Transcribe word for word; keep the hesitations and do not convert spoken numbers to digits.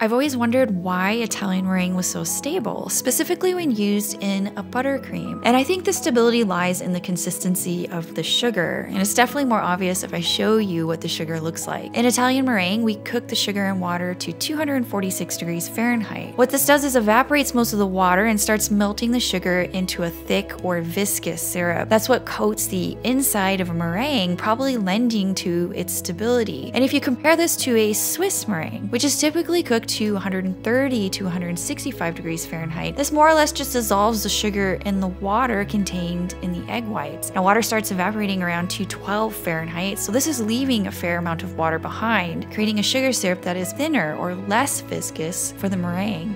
I've always wondered why Italian meringue was so stable, specifically when used in a buttercream. And I think the stability lies in the consistency of the sugar, and it's definitely more obvious if I show you what the sugar looks like. In Italian meringue, we cook the sugar and water to two hundred forty-six degrees Fahrenheit. What this does is evaporates most of the water and starts melting the sugar into a thick or viscous syrup. That's what coats the inside of a meringue, probably lending to its stability. And if you compare this to a Swiss meringue, which is typically cooked to one hundred thirty to one hundred sixty-five degrees Fahrenheit, this more or less just dissolves the sugar in the water contained in the egg whites. Now, water starts evaporating around two hundred twelve Fahrenheit, so this is leaving a fair amount of water behind, creating a sugar syrup that is thinner or less viscous for the meringue.